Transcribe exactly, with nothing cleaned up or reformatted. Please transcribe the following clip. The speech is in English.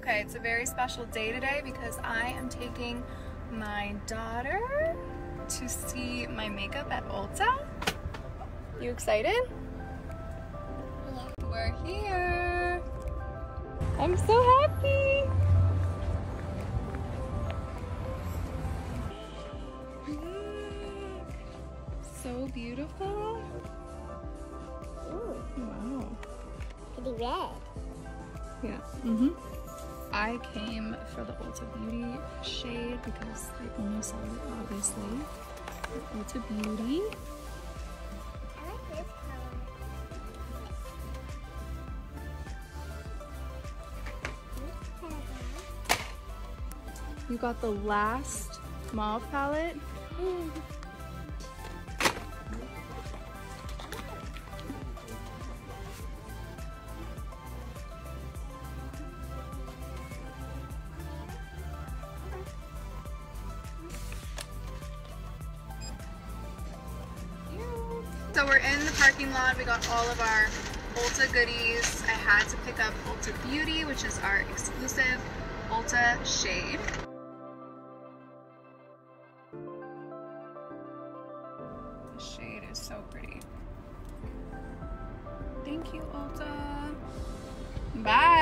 Okay, it's a very special day today because I am taking my daughter to see my makeup at Ulta. You excited? Yeah. We're here. I'm so happy. So beautiful. Ooh. Wow. Pretty red. Yeah. Mm-hmm. I came for the Ulta Beauty shade because they only sell it, obviously. The Ulta Beauty. I like this color. You got the last mauve palette. Mm. So we're in the parking lot. We got all of our Ulta goodies. I had to pick up Ulta Beauty, which is our exclusive Ulta shade. The shade is so pretty. Thank you, Ulta. Bye.